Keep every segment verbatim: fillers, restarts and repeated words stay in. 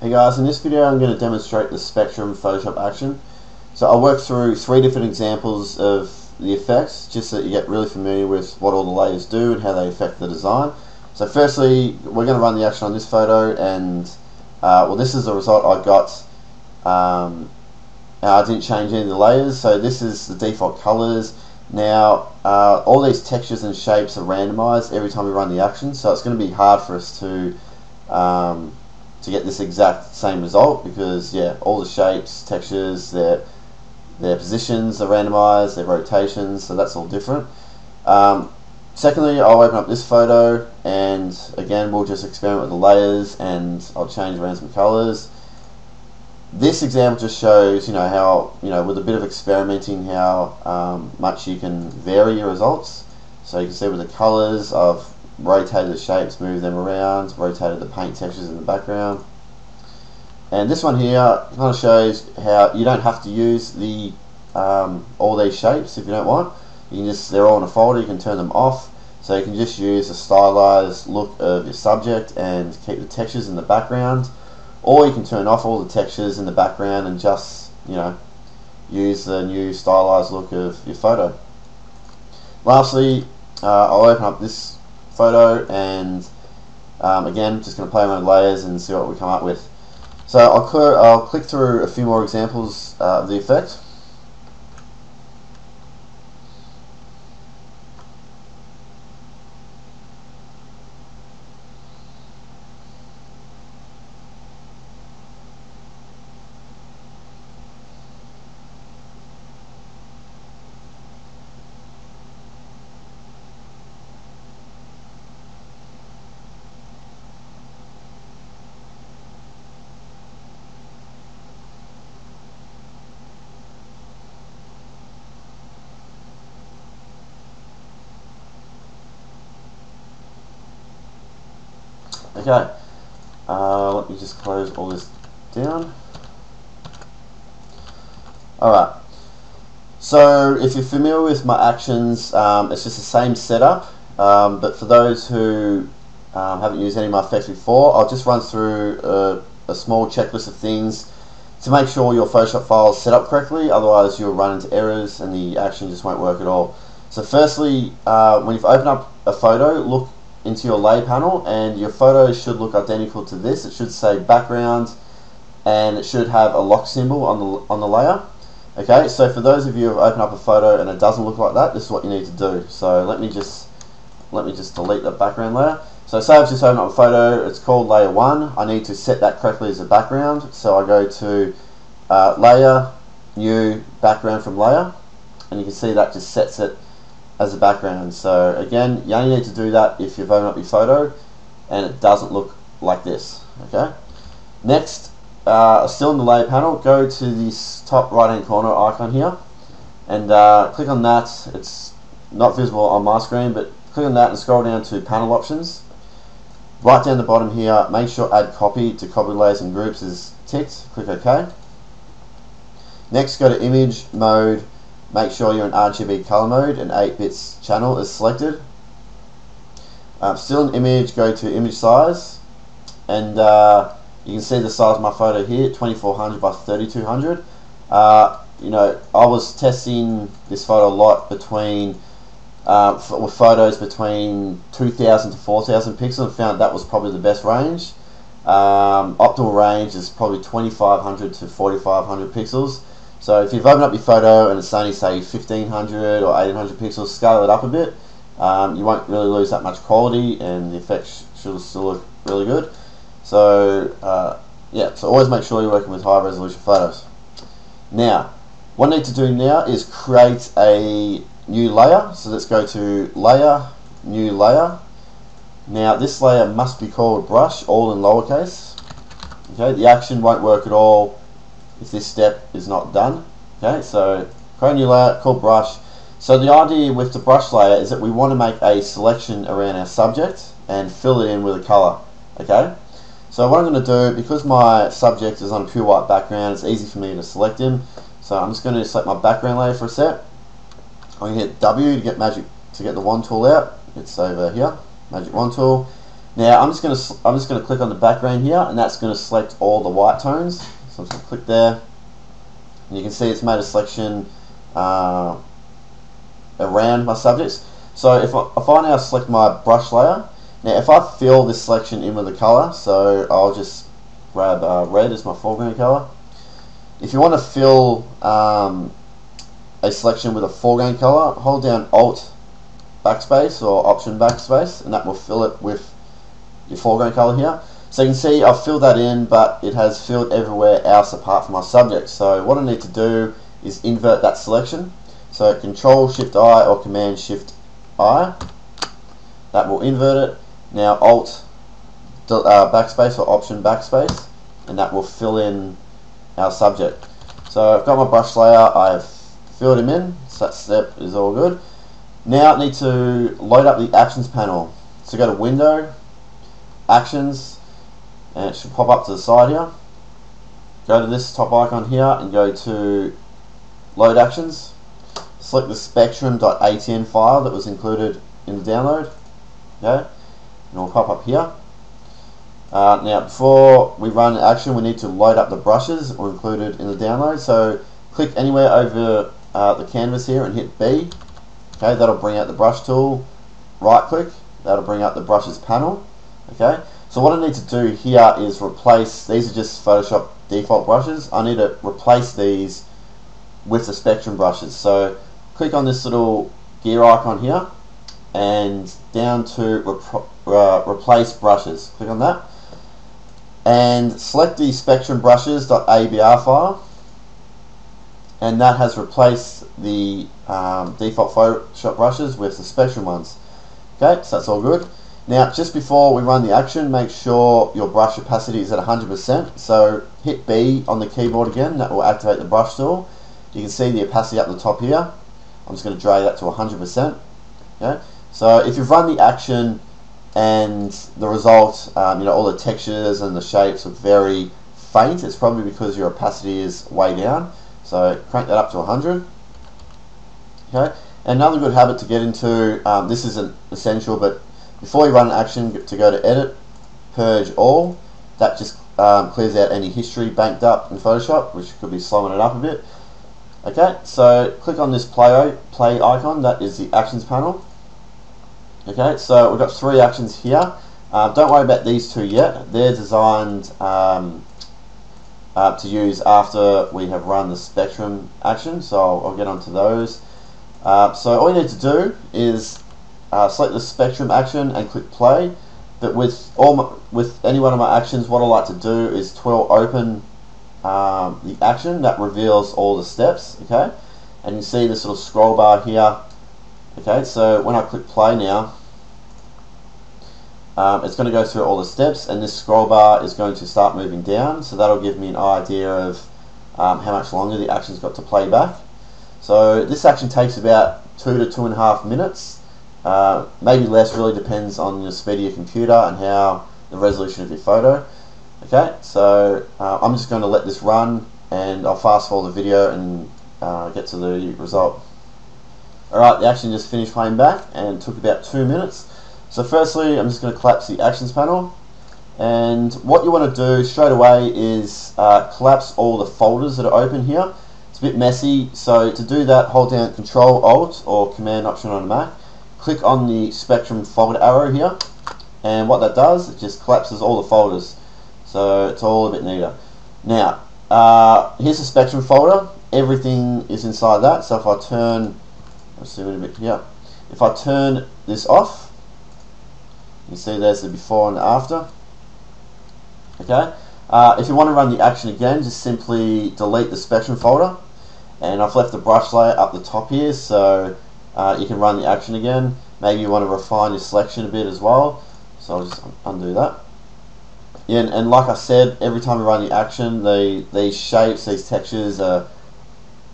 Hey guys, in this video I'm going to demonstrate the Spectrum Photoshop action. So I'll work through three different examples of the effects just so that you get really familiar with what all the layers do and how they affect the design. So firstly, we're going to run the action on this photo and uh, well, this is the result I got. Um, I didn't change any of the layers, so this is the default colors. Now uh, all these textures and shapes are randomized every time we run the action, so it's going to be hard for us to um, to get this exact same result because yeah, all the shapes, textures, their their positions are randomized, their rotations, so that's all different. Um, secondly, I'll open up this photo and again we'll just experiment with the layers and I'll change around some colors. This example just shows you know how you know with a bit of experimenting how um, much you can vary your results. So you can see with the colors I've rotated the shapes, moved them around, rotated the paint textures in the background. And this one here kind of shows how you don't have to use the um, all these shapes if you don't want. You can just, they're all in a folder, you can turn them off. So you can just use the stylized look of your subject and keep the textures in the background. Or you can turn off all the textures in the background and just, you know, use the new stylized look of your photo. Lastly, uh, I'll open up this photo and um, again just going to play around with layers and see what we come up with. So I'll, clear, I'll click through a few more examples uh, of the effect. Okay, uh, let me just close all this down. Alright, so if you're familiar with my actions, um, it's just the same setup, um, but for those who um, haven't used any of my effects before, I'll just run through a, a small checklist of things to make sure your Photoshop file is set up correctly, otherwise you'll run into errors and the action just won't work at all. So firstly, uh, when you've opened up a photo, look into your layer panel and your photo should look identical to this. It should say background and it should have a lock symbol on the, on the layer. Okay, so for those of you who open up a photo and it doesn't look like that, this is what you need to do. So let me just let me just delete the background layer. So say I've just opened up a photo, it's called layer one. I need to set that correctly as a background. So I go to uh, layer, new, background from layer, and you can see that just sets it as a background. So again, you only need to do that if you've opened up your photo and it doesn't look like this. Okay. Next, uh, still in the layer panel, go to this top right hand corner icon here and uh, click on that. It's not visible on my screen, but click on that and scroll down to panel options. Right down the bottom here, make sure add copy to copy layers and groups is ticked. Click OK. Next, go to image mode. Make sure you're in R G B color mode and eight bits channel is selected. Um, still in image, go to image size and uh, you can see the size of my photo here, twenty-four hundred by thirty-two hundred. Uh, you know, I was testing this photo a lot between uh, with photos between two thousand to four thousand pixels and found that was probably the best range. Um, optimal range is probably twenty-five hundred to forty-five hundred pixels. So if you've opened up your photo and it's only say fifteen hundred or eighteen hundred pixels, scale it up a bit. Um, you won't really lose that much quality and the effects should still look really good. So uh, yeah, so always make sure you're working with high resolution photos. Now, what I need to do now is create a new layer. So let's go to layer, new layer. Now this layer must be called brush, all in lowercase. Okay, the action won't work at all if this step is not done. Okay, so create a new layer called brush. So the idea with the brush layer is that we want to make a selection around our subject and fill it in with a color. Okay, so what I'm going to do, because my subject is on a pure white background, it's easy for me to select him. So I'm just going to select my background layer for a sec. I'm going to hit W to get magic to get the wand tool out. It's over here, magic wand tool. Now I'm just going to I'm just going to click on the background here, and that's going to select all the white tones. So I'm just going to click there, and you can see it's made a selection uh, around my subjects. So if I, if I now select my brush layer, now if I fill this selection in with a color, so I'll just grab uh, red as my foreground color. If you want to fill um, a selection with a foreground color, hold down Alt backspace or Option backspace, and that will fill it with your foreground color here. So you can see I've filled that in, but it has filled everywhere else apart from my subject. So what I need to do is invert that selection. So Control Shift I or Command Shift I, that will invert it. Now Alt uh, backspace or Option backspace, and that will fill in our subject. So I've got my brush layer, I've filled him in, so that step is all good. Now I need to load up the actions panel. So go to Window, Actions, and it should pop up to the side here. Go to this top icon here and go to Load Actions. Select the spectrum dot A T N file that was included in the download. Okay, and it'll pop up here. Uh, now before we run an action, we need to load up the brushes that were included in the download. So click anywhere over uh, the canvas here and hit B. Okay, that'll bring out the brush tool. Right click, that'll bring out the brushes panel. Okay, so what I need to do here is replace, these are just Photoshop default brushes, I need to replace these with the Spectrum brushes. So click on this little gear icon here and down to rep uh, replace brushes, click on that and select the Spectrum brushes dot A B R file, and that has replaced the um, default Photoshop brushes with the Spectrum ones. Okay, so that's all good. Now just before we run the action, make sure your brush opacity is at one hundred percent. So hit B on the keyboard again, that will activate the brush tool. You can see the opacity up the top here. I'm just going to drag that to one hundred percent. Okay, so if you've run the action and the result, um, you know, all the textures and the shapes are very faint, it's probably because your opacity is way down. So crank that up to one hundred. Okay, another good habit to get into, um, this isn't essential, but before you run an action, to go to Edit, Purge All. That just um, clears out any history banked up in Photoshop, which could be slowing it up a bit. Okay, so click on this play, play icon, that is the actions panel. Okay, so we've got three actions here. Uh, don't worry about these two yet. They're designed um, uh, to use after we have run the Spectrum action, so I'll, I'll get onto those. Uh, so all you need to do is uh, select the Spectrum action and click play. But with, all my, with any one of my actions, what I like to do is twirl open Um, the action, that reveals all the steps. Okay, and you see this little scroll bar here. Okay, so when I click play now, um, it's going to go through all the steps, and this scroll bar is going to start moving down, so that'll give me an idea of um, how much longer the action's got to play back. So this action takes about two to two and a half minutes, uh, maybe less, really depends on the speed of your computer and how the resolution of your photo. Okay, so uh, I'm just going to let this run, and I'll fast forward the video and uh, get to the result. Alright, the action just finished playing back and took about two minutes. So firstly, I'm just going to collapse the actions panel. And what you want to do straight away is uh, collapse all the folders that are open here. It's a bit messy, so to do that, hold down Control Alt or Command Option on a Mac. Click on the Spectrum folder arrow here, and what that does, it just collapses all the folders. So it's all a bit neater. Now, uh, here's the Spectrum folder. Everything is inside that. So if I turn, let's zoom in a bit here. If I turn this off, you see there's the before and the after. Okay. Uh, if you want to run the action again, just simply delete the Spectrum folder. And I've left the brush layer up the top here, so uh, you can run the action again. Maybe you want to refine your selection a bit as well. So I'll just undo that. Yeah, and, and like I said, every time we run the action, the, these shapes, these textures, are,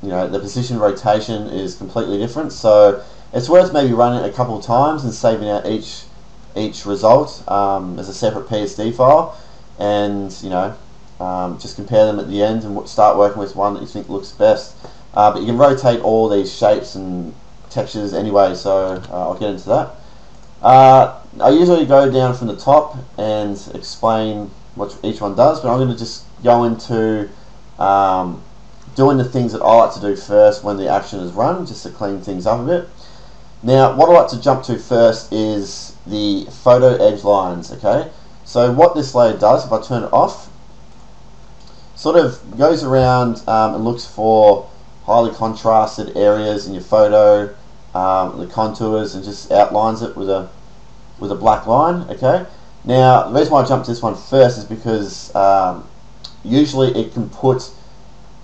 you know, the position rotation is completely different. So it's worth maybe running it a couple of times and saving out each each result um, as a separate P S D file, and you know, um, just compare them at the end and start working with one that you think looks best. Uh, but you can rotate all these shapes and textures anyway. So uh, I'll get into that. Uh, I usually go down from the top and explain what each one does, but I'm going to just go into um, doing the things that I like to do first when the action is run, just to clean things up a bit. Now, what I like to jump to first is the photo edge lines, okay? So what this layer does, if I turn it off, sort of goes around um, and looks for highly contrasted areas in your photo, um, the contours, and just outlines it with a with a black line, okay? Now, the reason why I jumped to this one first is because um, usually it can put,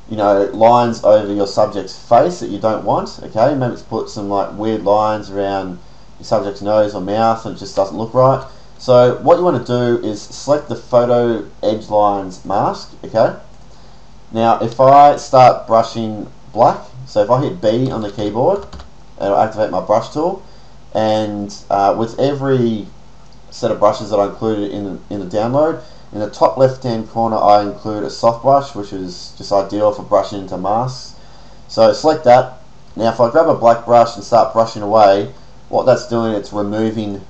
you know, lines over your subject's face that you don't want, okay? Maybe it's put some like weird lines around your subject's nose or mouth and it just doesn't look right. So what you want to do is select the photo edge lines mask, okay? Now if I start brushing black, so if I hit B on the keyboard, it'll activate my brush tool, and uh, with every set of brushes that I included in, in the download, in the top left hand corner I include a soft brush, which is just ideal for brushing into masks. So select that. Now if I grab a black brush and start brushing away, what that's doing, it's removing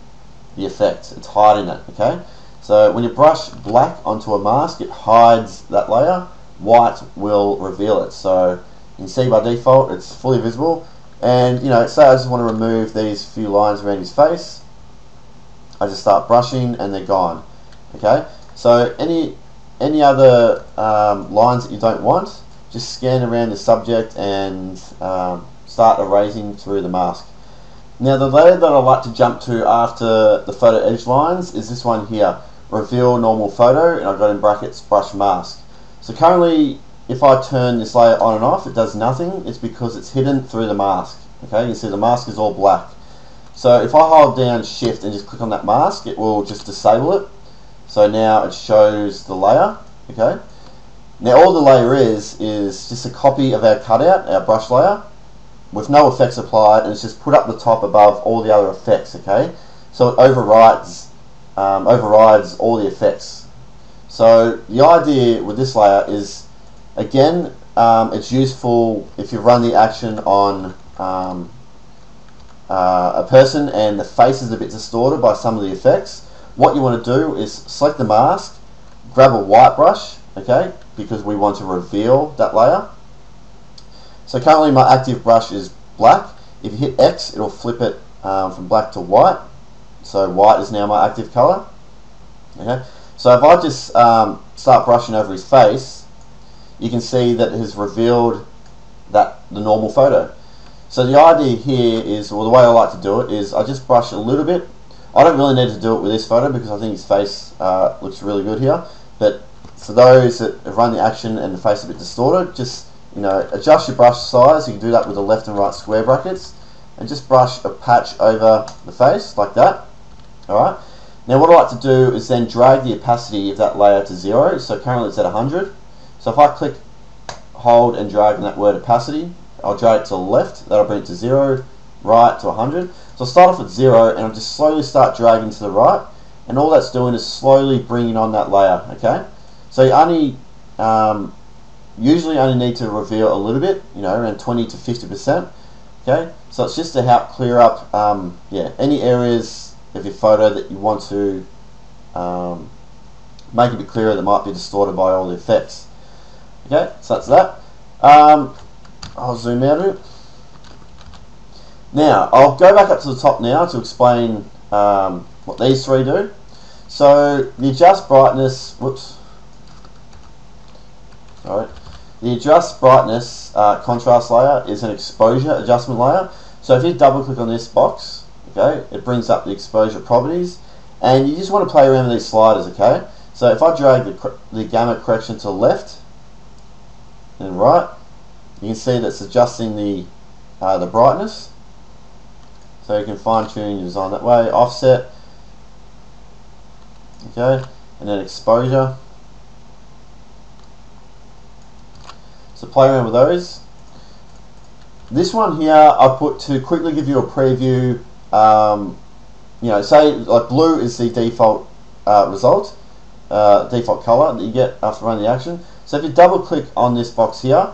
the effect, it's hiding it, okay? So when you brush black onto a mask, it hides that layer, white will reveal it. So you can see by default it's fully visible, and you know, say I just want to remove these few lines around his face, I just start brushing and they're gone, okay? So any any other um, lines that you don't want, just scan around the subject and um, start erasing through the mask. Now the layer that I like to jump to after the photo edge lines is this one here, reveal normal photo, and I've got in brackets brush mask. So currently if I turn this layer on and off, it does nothing. It's because it's hidden through the mask. Okay, you can see the mask is all black. So if I hold down shift and just click on that mask, it will just disable it. So now it shows the layer, okay? Now all the layer is, is just a copy of our cutout, our brush layer, with no effects applied, and it's just put up the top above all the other effects, okay? So it overrides, um, overrides all the effects. So the idea with this layer is, again, um, it's useful if you run the action on um, uh, a person and the face is a bit distorted by some of the effects. What you want to do is select the mask, grab a white brush, okay, because we want to reveal that layer. So currently my active brush is black. If you hit X, it'll flip it um, from black to white. So white is now my active color. Okay. So if I just um, start brushing over his face, you can see that it has revealed that the normal photo. So the idea here is, well, the way I like to do it is I just brush a little bit. I don't really need to do it with this photo because I think his face uh, looks really good here, but for those that have run the action and the face is a bit distorted, just, you know, adjust your brush size. You can do that with the left and right square brackets, and just brush a patch over the face like that. Alright, now what I like to do is then drag the opacity of that layer to zero, so currently it's at one hundred. So if I click, hold and drag on that word opacity, I'll drag it to the left, that'll bring it to zero, right to one hundred. So I'll start off at zero and I'll just slowly start dragging to the right, and all that's doing is slowly bringing on that layer, okay? So you only, um, usually only need to reveal a little bit, you know, around twenty to fifty percent, okay? So it's just to help clear up, um, yeah, any areas of your photo that you want to um, make a bit clearer that might be distorted by all the effects. Okay, so that's that. Um, I'll zoom out a bit. Now, I'll go back up to the top now to explain um, what these three do. So, the adjust brightness, whoops, sorry, the adjust brightness uh, contrast layer is an exposure adjustment layer. So if you double click on this box, okay, it brings up the exposure properties, and you just want to play around with these sliders, okay? So if I drag the, the gamma correction to the left and right, you can see that's adjusting the, uh, the brightness. So you can fine tune your design that way, offset, okay, and then exposure. So play around with those. This one here I put to quickly give you a preview. Um, you know, say like blue is the default uh, result, uh, default color that you get after running the action. So if you double click on this box here,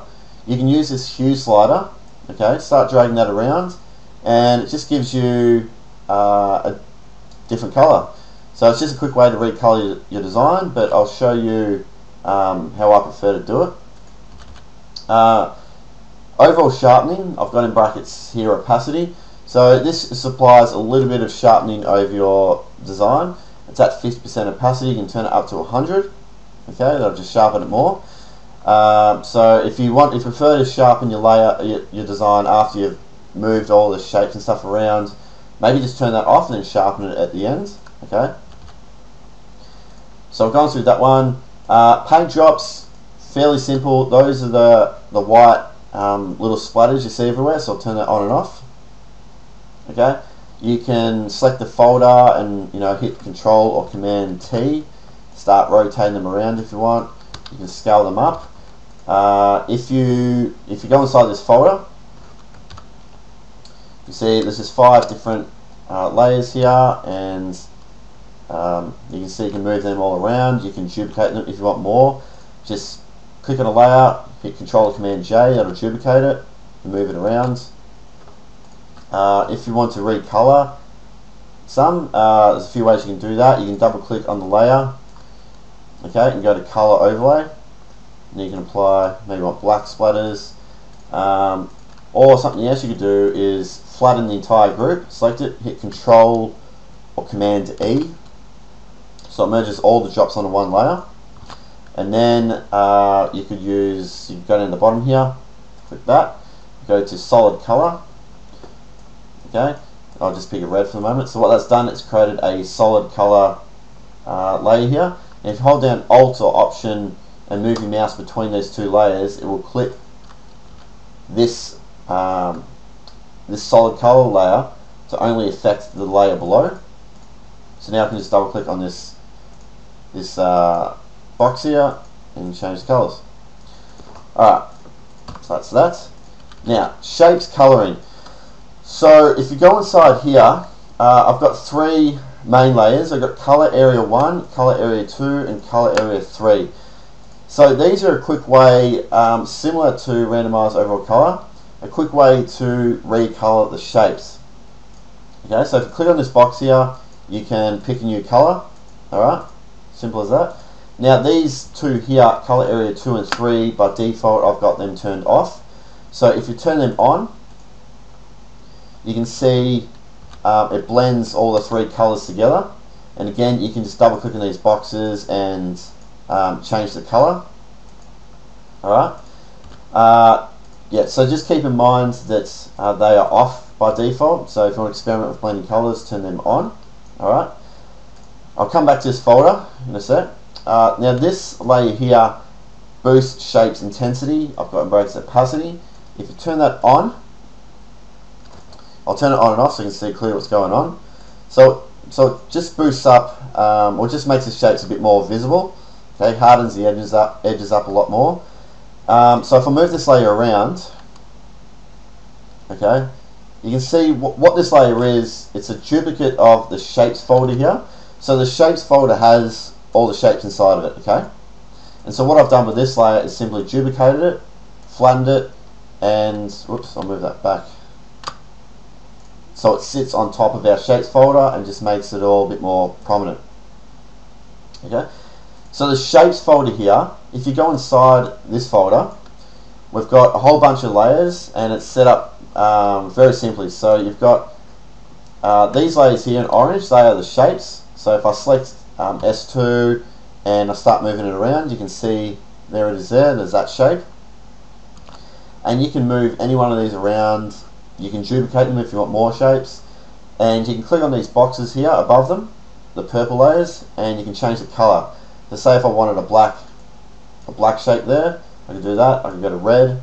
you can use this hue slider, okay, start dragging that around, and it just gives you uh, a, different color. So it's just a quick way to recolor your design, but I'll show you um, how I prefer to do it. Uh, overall sharpening, I've got in brackets here opacity. So this supplies a little bit of sharpening over your design. It's at fifty percent opacity, you can turn it up to one hundred. Okay, that'll just sharpen it more. Um, so if you want, if you prefer to sharpen your layer, your, your design after you've moved all the shapes and stuff around, maybe just turn that off and then sharpen it at the end. Okay. So I've gone through that one. Uh, paint drops, fairly simple. Those are the the white um, little splatters you see everywhere. So I'll turn that on and off. Okay. You can select the folder and you know hit Control or Command T. Start rotating them around if you want. You can scale them up. Uh, if you if you go inside this folder, you see there's just five different uh, layers here, and Um, you can see you can move them all around. You can duplicate them if you want more. Just click on a layer, hit Control Command J, that'll duplicate it and move it around. Uh, if you want to recolor some, uh, there's a few ways you can do that. You can double click on the layer, okay, and go to Color Overlay, and you can apply maybe you want black splatters, um, or something else you could do is flatten the entire group. Select it, hit Control or Command E. So it merges all the drops onto one layer, and then uh, you could use, you go down the bottom here, click that, go to solid color. Okay, I'll just pick a red for the moment. So what that's done, it's created a solid color uh, layer here. And if you hold down Alt or Option and move your mouse between these two layers, it will clip this um, this solid color layer to only affect the layer below. So now I can just double click on this this uh, box here and change the colours. Alright, so that's that. Now, shapes colouring. So if you go inside here, uh, I've got three main layers. I've got colour area one, colour area two, and colour area three. So these are a quick way, um, similar to randomise overall colour, a quick way to recolour the shapes. Okay, so if you click on this box here, you can pick a new colour. Alright, simple as that. Now these two here, colour area two and three, by default I've got them turned off. So if you turn them on, you can see uh, it blends all the three colours together. And again, you can just double click on these boxes and um, change the colour. Alright, uh, yeah, so just keep in mind that uh, they are off by default. So if you want to experiment with blending colours, turn them on. Alright, I'll come back to this folder in a sec. Uh, now this layer here, boost shapes intensity, I've got in brackets opacity. If you turn that on, I'll turn it on and off so you can see clearly what's going on. So, so it just boosts up, um, or just makes the shapes a bit more visible. Okay, hardens the edges up, edges up a lot more. Um, so if I move this layer around, okay, you can see what this layer is. It's a duplicate of the shapes folder here. So the shapes folder has all the shapes inside of it, okay? And so what I've done with this layer is simply duplicated it, flattened it, and whoops, I'll move that back. So it sits on top of our shapes folder and just makes it all a bit more prominent. Okay? So the shapes folder here, if you go inside this folder, we've got a whole bunch of layers and it's set up Um, very simply. So you've got uh, these layers here in orange, they are the shapes. So if I select um, S two and I start moving it around, you can see there it is there, there's that shape. And you can move any one of these around, you can duplicate them if you want more shapes, and you can click on these boxes here above them, the purple layers, and you can change the colour. So say if I wanted a black, a black shape there, I can do that, I can go to red.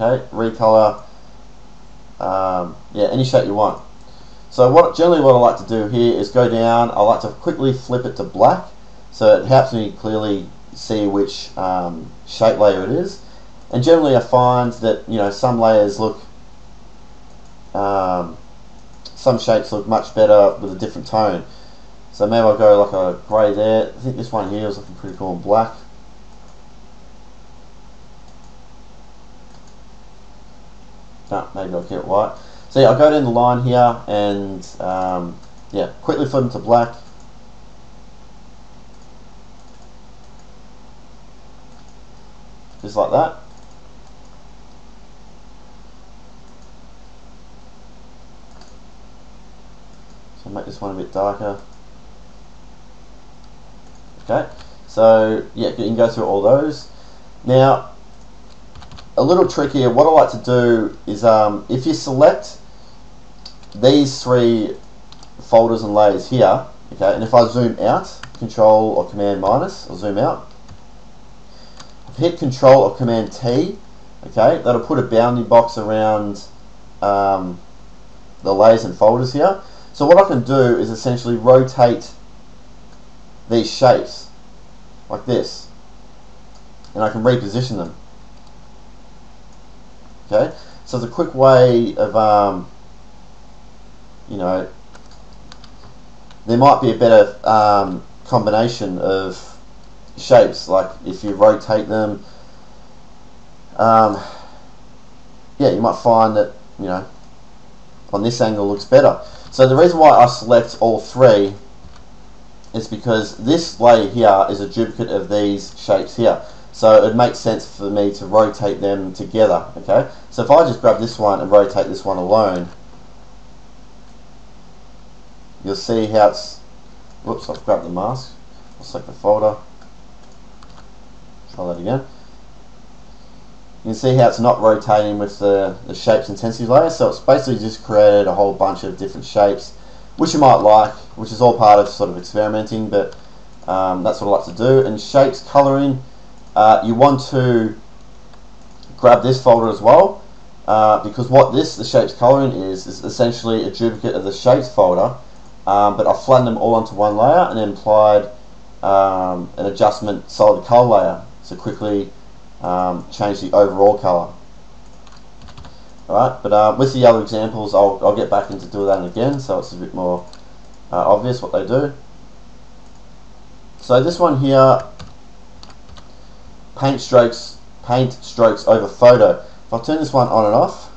Okay, recolor, um, yeah, any shape you want. So what generally what I like to do here is go down, I like to quickly flip it to black, so it helps me clearly see which um, shape layer it is. And generally I find that, you know, some layers look, um, some shapes look much better with a different tone. So maybe I'll go like a grey there. I think this one here is looking pretty cool in black. No, maybe I'll keep it white. So yeah, I'll go down the line here and um, yeah, quickly flip to black. Just like that. So make this one a bit darker. Okay, so yeah, you can go through all those. Now, a little trick here, what I like to do is um, if you select these three folders and layers here, okay, and if I zoom out, Control or Command minus, I'll zoom out. Hit Control or Command T, okay, that'll put a bounding box around um, the layers and folders here. So what I can do is essentially rotate these shapes like this, and I can reposition them. Okay, so it's a quick way of um, you know, there might be a better um, combination of shapes, like if you rotate them, um, yeah, you might find that, you know, on this angle looks better. So the reason why I select all three is because this layer here is a duplicate of these shapes here, so it makes sense for me to rotate them together. Okay, so if I just grab this one and rotate this one alone, you'll see how it's, whoops, I've grabbed the mask, I'll select the folder. Try that again. You can see how it's not rotating with the, the shapes intensity layer, so it's basically just created a whole bunch of different shapes, which you might like, which is all part of sort of experimenting, but um, that's what I like to do. And shapes coloring, uh, you want to grab this folder as well, uh, because what this, the shapes coloring is, is essentially a duplicate of the shapes folder, um, but I flattened them all onto one layer and implied um, an adjustment solid color layer. So quickly um, change the overall color. Alright, but uh, with the other examples, I'll, I'll get back into doing that again, so it's a bit more uh, obvious what they do. So this one here, paint strokes, paint strokes over photo. If I turn this one on and off,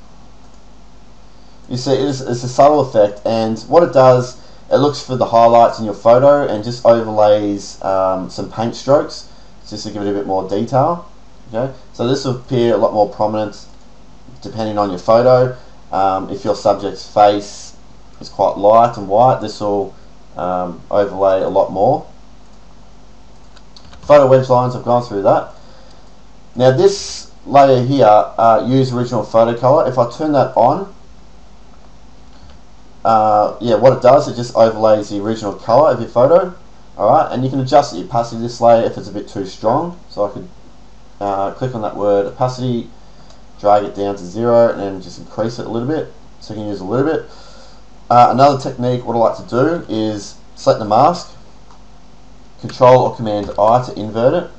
you see it's, it's a subtle effect, and what it does, it looks for the highlights in your photo and just overlays um, some paint strokes, just to give it a bit more detail. Okay, so this will appear a lot more prominent depending on your photo. Um, if your subject's face is quite light and white, this will um, overlay a lot more. Photo wedge lines, I've gone through that. Now this layer here, uh, use original photo color. If I turn that on, uh, yeah, what it does, it just overlays the original color of your photo. Alright, and you can adjust the opacity of this layer if it's a bit too strong. So I could uh, click on that word opacity, drag it down to zero, and then just increase it a little bit, so you can use a little bit. Uh, another technique, what I like to do is select the mask, Control or Command I to invert it.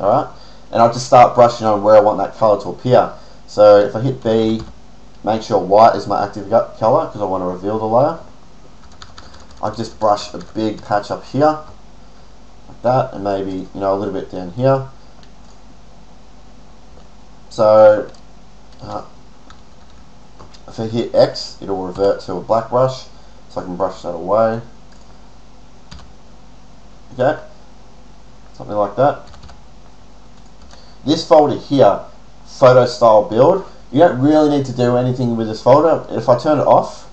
Alright, and I'll just start brushing on where I want that color to appear. So if I hit B, make sure white is my active color because I want to reveal the layer. I'll just brush a big patch up here. That, and maybe, you know, a little bit down here. So uh, if I hit X, it'll revert to a black brush, so I can brush that away. Okay, something like that. This folder here, photo style build, you don't really need to do anything with this folder. If I turn it off,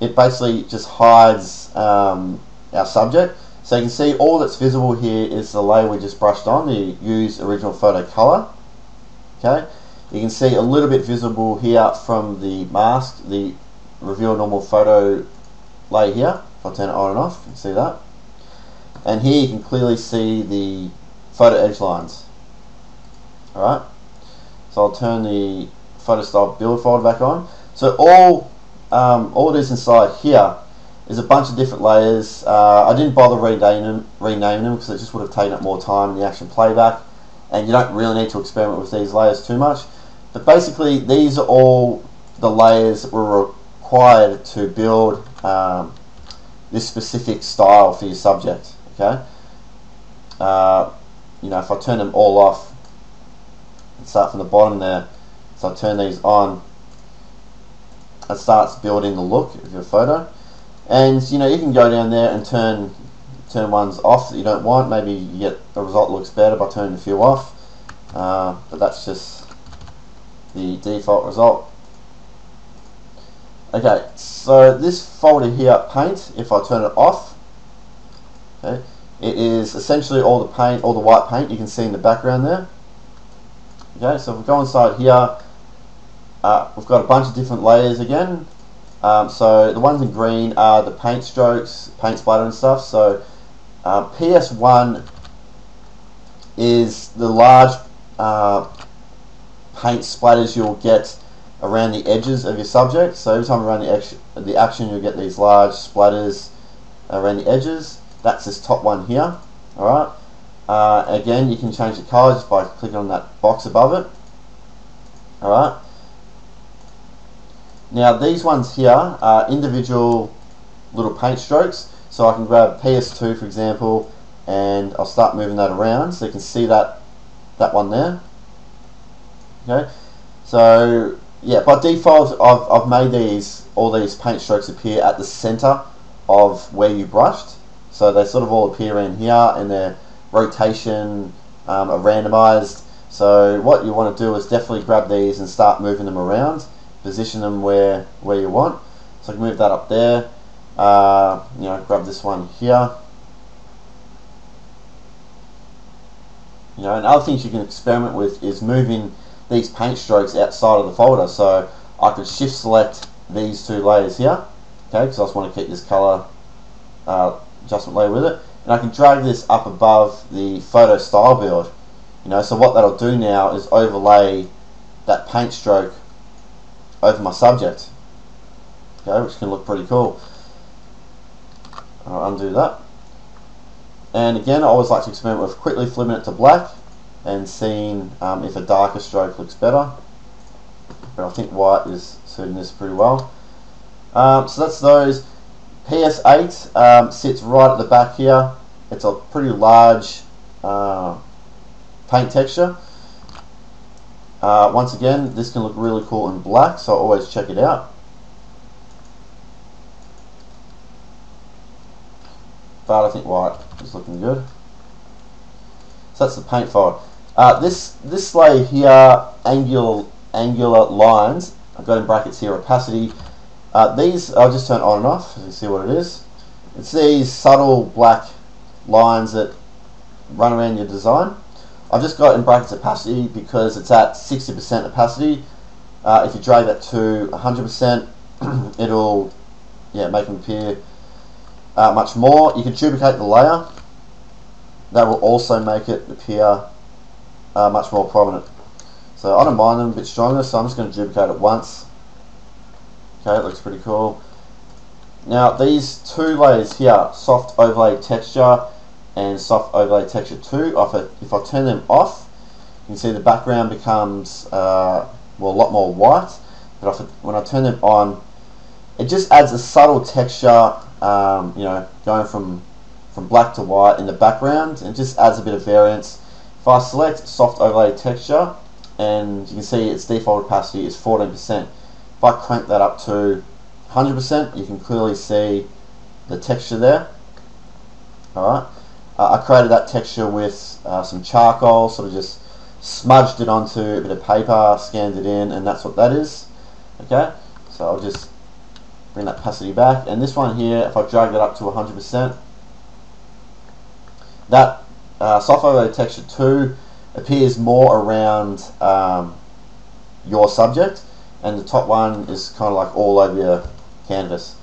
it basically just hides um, our subject. So you can see all that's visible here is the layer we just brushed on, the use original photo color. Okay, you can see a little bit visible here from the mask, the reveal normal photo layer here. If I turn it on and off, you can see that. And here you can clearly see the photo edge lines. Alright, so I'll turn the photo style build folder back on. So all, um, all it is inside here is a bunch of different layers. Uh, I didn't bother renaming them, renaming them because it just would have taken up more time in the action playback, and you don't really need to experiment with these layers too much. But basically, these are all the layers that were required to build um, this specific style for your subject. Okay, uh, you know, if I turn them all off, and start from the bottom there. So I turn these on, it starts building the look of your photo. And you know, you can go down there and turn turn ones off that you don't want. Maybe you get the result looks better by turning a few off, uh, but that's just the default result. Okay, so this folder here, paint, if I turn it off, okay, it is essentially all the paint, all the white paint you can see in the background there. Okay, so if we go inside here, uh, we've got a bunch of different layers again. Um, so the ones in green are the paint strokes, paint splatter and stuff. So uh, P S one is the large uh, paint splatters you'll get around the edges of your subject. So every time you run the action, the action you'll get these large splatters around the edges. That's this top one here. Alright. Uh, again, you can change the color just by clicking on that box above it. Alright. Now these ones here are individual little paint strokes. So I can grab P S two, for example, and I'll start moving that around so you can see that that one there. Okay. So yeah, by default, I've, I've made these, all these paint strokes appear at the center of where you brushed. So they sort of all appear in here, and their rotation um, are randomized. So what you want to do is definitely grab these and start moving them around, position them where, where you want. So I can move that up there, uh, you know, grab this one here. You know, and other things you can experiment with is moving these paint strokes outside of the folder. So I could shift select these two layers here, okay, because I just want to keep this color uh, adjustment layer with it, and I can drag this up above the photo style build. You know, so what that'll do now is overlay that paint stroke over my subject, okay, which can look pretty cool. I'll undo that, and again, I always like to experiment with quickly flipping it to black and seeing um, if a darker stroke looks better, but I think white is suiting this pretty well. Um, so that's those. P S eight um, sits right at the back here. It's a pretty large uh, paint texture. Uh, once again, this can look really cool in black, so always check it out. But I think white is looking good. So that's the paint folder. Uh, this this layer here, angular angular lines, I've got in brackets here, opacity. Uh, these I'll just turn on and off so you can see what it is. It's these subtle black lines that run around your design. I've just got in brackets opacity because it's at sixty percent opacity. Uh, if you drag that to one hundred percent, it'll yeah make them appear uh, much more. You can duplicate the layer. That will also make it appear uh, much more prominent. So I don't mind them a bit stronger, so I'm just going to duplicate it once. Okay, it looks pretty cool. Now these two layers here, soft overlay texture and soft overlay texture two, if I, if I turn them off, you can see the background becomes uh, well, a lot more white, but if it, when I turn them on, it just adds a subtle texture, um, you know, going from from black to white in the background, and just adds a bit of variance. If I select soft overlay texture, and you can see its default opacity is fourteen percent. If I crank that up to one hundred percent, you can clearly see the texture there. Alright, uh, I created that texture with uh, some charcoal, sort of just smudged it onto a bit of paper, scanned it in, and that's what that is. Okay, so I'll just bring that opacity back, and this one here, if I drag that up to one hundred percent, that uh, soft overlay texture two appears more around um, your subject, and the top one is kind of like all over your canvas.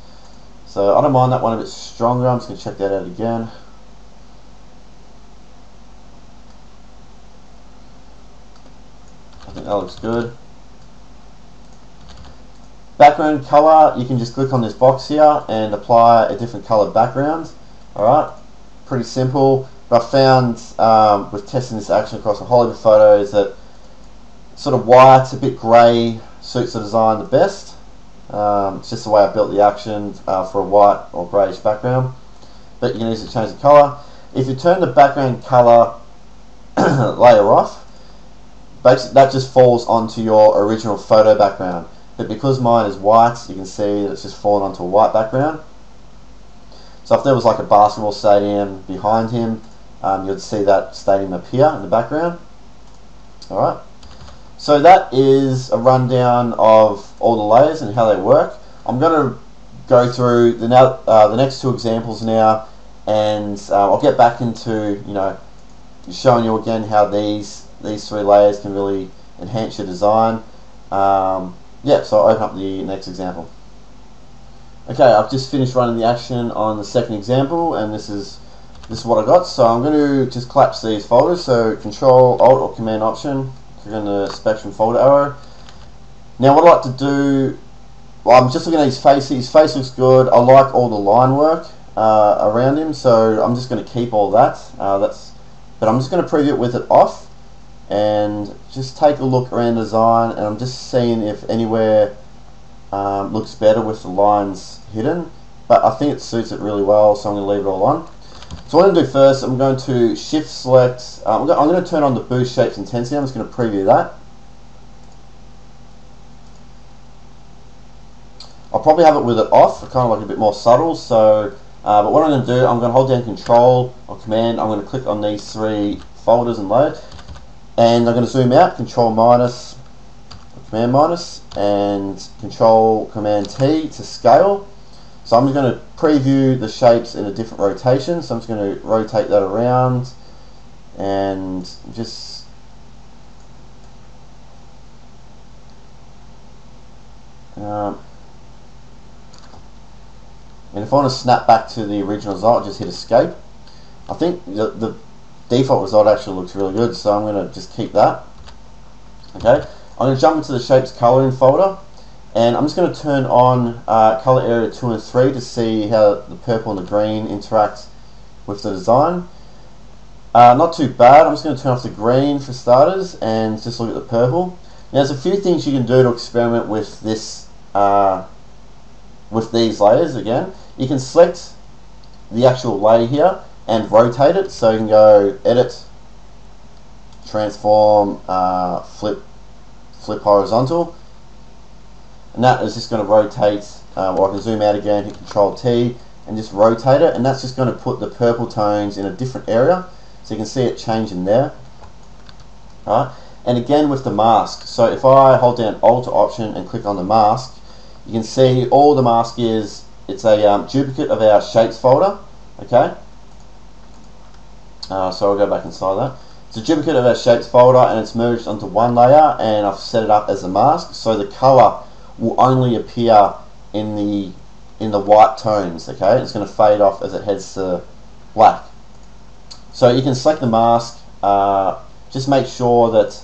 So I don't mind that one a bit stronger. I'm just going to check that out again. I think that looks good. Background color, you can just click on this box here and apply a different colored background. Alright, pretty simple, but I found um, with testing this action across a whole lot of photos that sort of white, a bit grey suits the design the best. Um, it's just the way I built the action uh, for a white or greyish background, but you can easily change the colour. If you turn the background colour layer off, basically that just falls onto your original photo background, but because mine is white, you can see that it's just fallen onto a white background. So if there was like a basketball stadium behind him, um, you'd see that stadium appear in the background. Alright, so that is a rundown of all the layers and how they work. I'm going to go through the, now, uh, the next two examples now, and uh, I'll get back into, you know, showing you again how these these three layers can really enhance your design. Um, yeah, so I'll open up the next example. Okay, I've just finished running the action on the second example, and this is this is what I got. So I'm going to just collapse these folders. So Control Alt or Command Option, click on the Spectrum folder arrow. Now what I like to do, well, I'm just looking at his face. His face looks good. I like all the line work uh, around him, so I'm just going to keep all that. Uh, that's, but I'm just going to preview it with it off, and just take a look around design, and I'm just seeing if anywhere um, looks better with the lines hidden. But I think it suits it really well, so I'm going to leave it all on. So what I'm going to do first, I'm going to shift select. Um, I'm going to turn on the boost shapes intensity. I'm just going to preview that. I'll probably have it with it off, kind of like a bit more subtle. So, uh, but what I'm going to do, I'm going to hold down Control or Command. I'm going to click on these three folders and load, and I'm going to zoom out. Control minus, Command minus, and Control Command T to scale. So I'm just going to preview the shapes in a different rotation. So I'm just going to rotate that around, and just. Um, And if I want to snap back to the original result, just hit escape. I think the, the default result actually looks really good, so I'm going to just keep that. Okay, I'm going to jump into the shapes coloring folder, and I'm just going to turn on uh, color area two and three to see how the purple and the green interact with the design. Uh, not too bad. I'm just going to turn off the green for starters and just look at the purple. Now, there's a few things you can do to experiment with this. Uh, with these layers again. You can select the actual layer here and rotate it, so you can go edit, transform, uh, flip flip horizontal, and that is just going to rotate, uh, or I can zoom out again, hit Control T and just rotate it, and that's just going to put the purple tones in a different area, so you can see it changing there. Alright, and again with the mask, so if I hold down Alt Option and click on the mask, you can see all the mask is, it's a um, duplicate of our shapes folder. Okay, uh, so I'll go back inside that. It's a duplicate of our shapes folder, and it's merged onto one layer, and I've set it up as a mask, so the color will only appear in the in the white tones. Okay, it's going to fade off as it heads to black. So you can select the mask, uh, just make sure that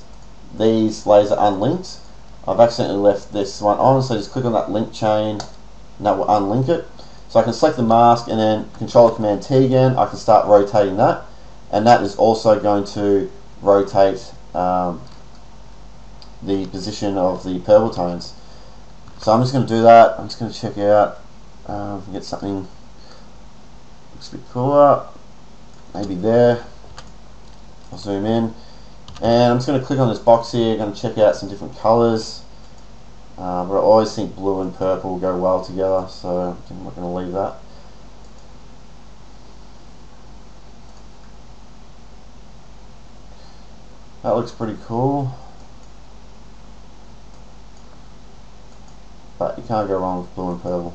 these layers are unlinked. I've accidentally left this one on, so just click on that link chain and that will unlink it. So I can select the mask and then Control Command T again, I can start rotating that, and that is also going to rotate um, the position of the purple tones. So I'm just going to do that. I'm just going to check out, um, get something looks a bit cooler, maybe there. I'll zoom in. And I'm just going to click on this box here. I'm going to check out some different colours, uh, but I always think blue and purple go well together, so I'm not going to leave that. That looks pretty cool, but you can't go wrong with blue and purple.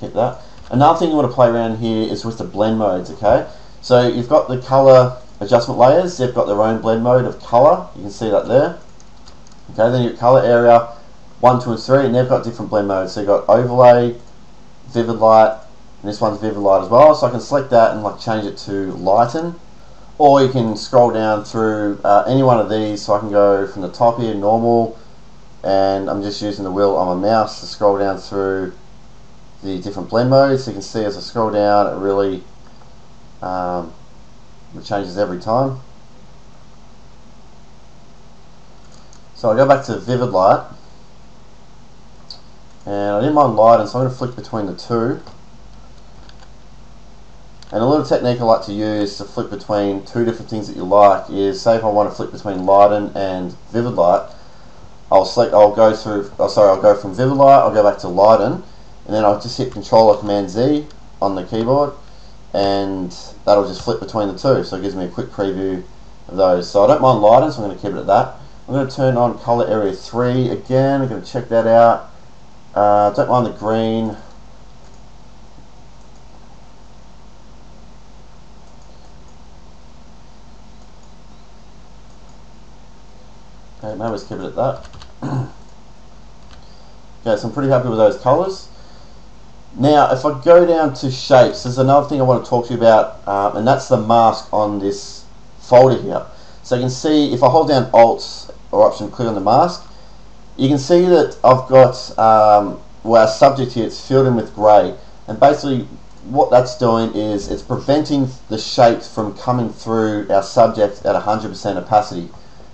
Keep that. Another thing you want to play around here is with the blend modes. Okay, so you've got the colour adjustment layers, they've got their own blend mode of colour, you can see that there. Okay, then your colour area one, two and three, and they've got different blend modes. So you've got overlay, vivid light, and this one's vivid light as well, so I can select that and like change it to lighten. Or you can scroll down through uh, any one of these, so I can go from the top here, normal, and I'm just using the wheel on my mouse to scroll down through the different blend modes. So you can see as I scroll down, it really um, it changes every time. So I go back to vivid light, and I didn't mind light, and so I'm going to flick between the two. And a little technique I like to use to flick between two different things that you like is, say if I want to flick between lighten and vivid light, I'll select, I'll go through, oh, sorry, I'll go from vivid light, I'll go back to lighten, and then I'll just hit Control or Command Z on the keyboard, and that'll just flip between the two, so it gives me a quick preview of those. So I don't mind lighter, so I'm going to keep it at that. I'm going to turn on color area three again. I'm going to check that out. Uh, don't mind the green. Okay, maybe let's keep it at that. Okay, so I'm pretty happy with those colors. Now, if I go down to shapes, there's another thing I want to talk to you about, um, and that's the mask on this folder here. So you can see, if I hold down Alt or Option, click on the mask, you can see that I've got, um, well, our subject here, it's filled in with grey, and basically what that's doing is it's preventing the shapes from coming through our subject at one hundred percent opacity.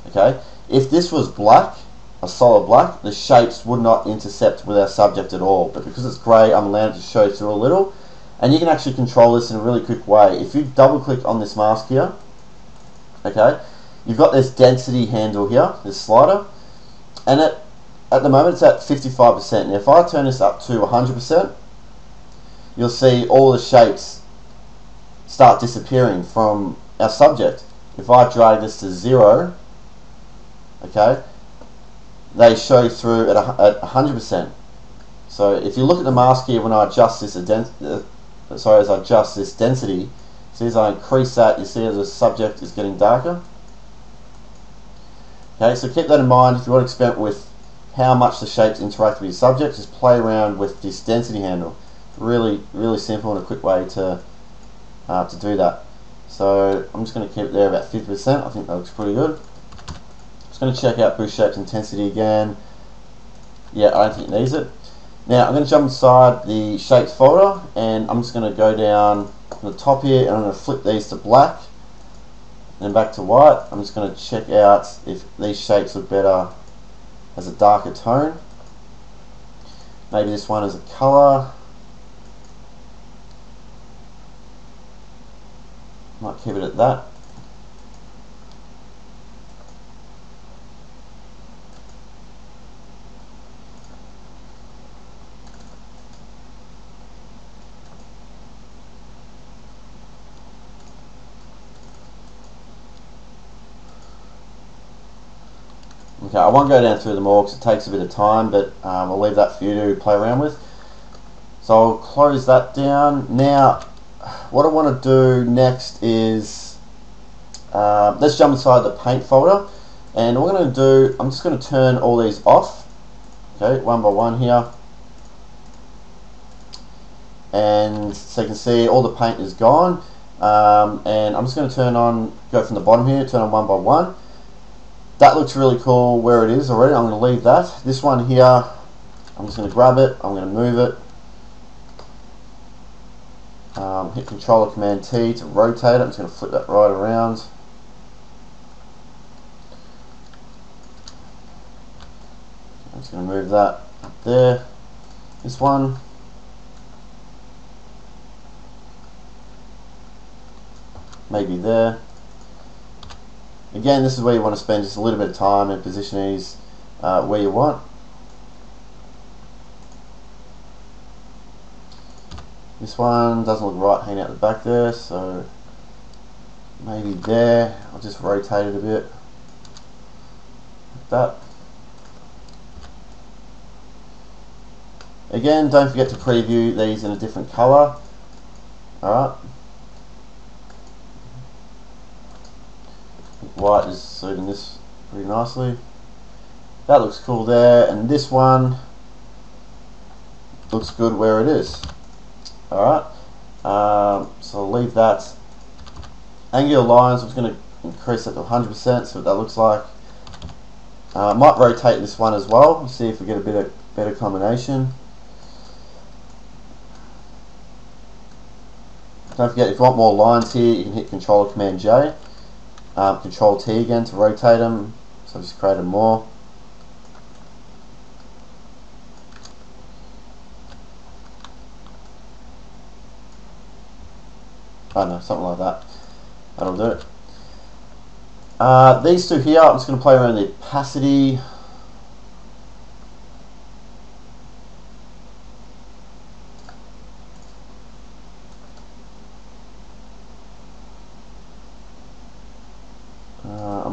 Okay, if this was black, a solid black, the shapes would not intercept with our subject at all, but because it's grey, I'm allowed to show through a little, and you can actually control this in a really quick way. If you double click on this mask here, okay, you've got this density handle here, this slider, and it, at the moment it's at fifty-five percent. Now if I turn this up to one hundred percent, you'll see all the shapes start disappearing from our subject. If I drag this to zero, okay, they show through at one hundred percent. So if you look at the mask here, when I adjust this, uh, sorry, as I adjust this density, see as I increase that, you see as the subject is getting darker. Okay, so keep that in mind if you want to experiment with how much the shapes interact with your subject. Just play around with this density handle. Really, really simple and a quick way to uh, to do that. So I'm just going to keep it there about fifty percent. I think that looks pretty good. Just going to check out boost shapes intensity again. Yeah, I don't think it needs it. Now I'm going to jump inside the shapes folder, and I'm just going to go down to the top here, and I'm going to flip these to black and back to white. I'm just going to check out if these shapes look better as a darker tone. Maybe this one is a color. Might keep it at that. Okay, I won't go down through them all because it takes a bit of time, but um, I'll leave that for you to play around with. So I'll close that down. Now, what I want to do next is, uh, let's jump inside the paint folder. And what we're going to do, I'm just going to turn all these off, okay, one by one here. And so you can see all the paint is gone. Um, and I'm just going to turn on, go from the bottom here, turn on one by one. That looks really cool where it is already. I'm going to leave that. This one here, I'm just going to grab it. I'm going to move it. Um, hit Control or Command T to rotate it. I'm just going to flip that right around. I'm just going to move that up there. This one. Maybe there. Again, this is where you want to spend just a little bit of time and position these uh, where you want. This one doesn't look right hanging out the back there, so maybe there. I'll just rotate it a bit like that. Again, don't forget to preview these in a different color. Alright. White is suiting this pretty nicely. That looks cool there, and this one looks good where it is. Alright, um, so I'll leave that. Angular lines, I'm just going to increase that to one hundred percent, see what that looks like. I uh, might rotate this one as well, see if we get a bit of better combination. Don't forget, if you want more lines here, you can hit Control or Command J. Um, Control T again to rotate them, so I've just created more. Oh no, something like that. That'll do it. Uh, these two here, I'm just going to play around the opacity.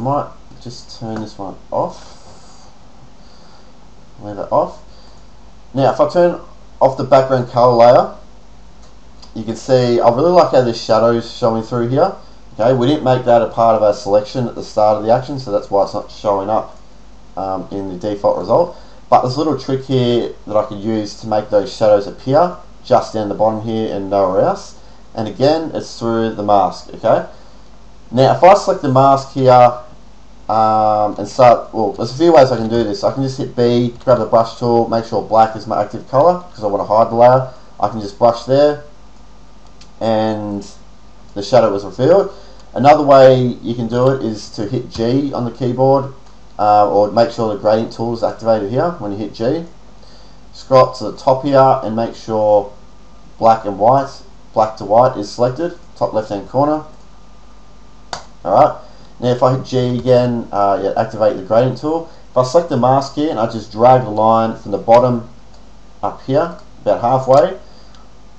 might just turn this one off, leave that off. Now if I turn off the background color layer, you can see I really like how this shadow's showing through here. Okay, we didn't make that a part of our selection at the start of the action, so that's why it's not showing up um, in the default result. But there's a little trick here that I could use to make those shadows appear just down the bottom here and nowhere else. And again, it's through the mask. Okay. Now, if I select the mask here um, and start, well, there's a few ways I can do this. I can just hit B, grab the brush tool, make sure black is my active color because I want to hide the layer. I can just brush there, and the shadow was revealed. Another way you can do it is to hit G on the keyboard, uh, or make sure the gradient tool is activated here when you hit G. Scroll to the top here and make sure black and white, black to white is selected, top left hand corner. Alright, now if I hit G again, uh, yeah, activate the gradient tool. If I select the mask here and I just drag the line from the bottom up here, about halfway,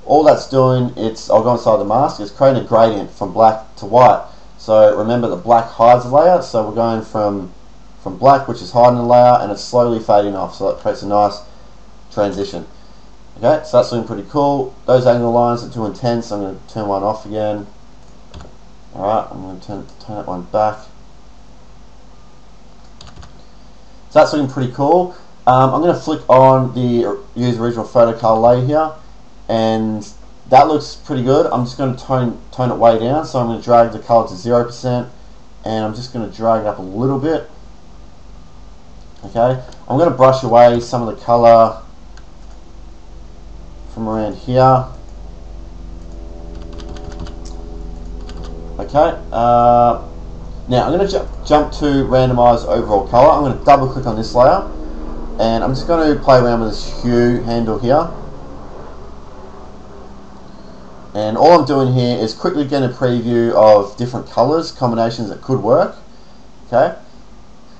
all that's doing, it's, I'll go inside the mask, it's creating a gradient from black to white. So remember the black hides the layer, so we're going from, from black, which is hiding the layer, and it's slowly fading off, so that creates a nice transition. Okay, so that's looking pretty cool. Those angle lines are too intense, I'm going to turn one off again. Alright, I'm going to turn, turn that one back. So that's looking pretty cool. Um, I'm going to flick on the use original photo color layer here, and that looks pretty good. I'm just going to tone, tone it way down, so I'm going to drag the color to zero percent, and I'm just going to drag it up a little bit. Okay, I'm going to brush away some of the color from around here. Okay, uh, now I'm going to ju jump to randomize overall color. I'm going to double click on this layer and I'm just going to play around with this hue handle here. And all I'm doing here is quickly getting a preview of different colors, combinations that could work. Okay,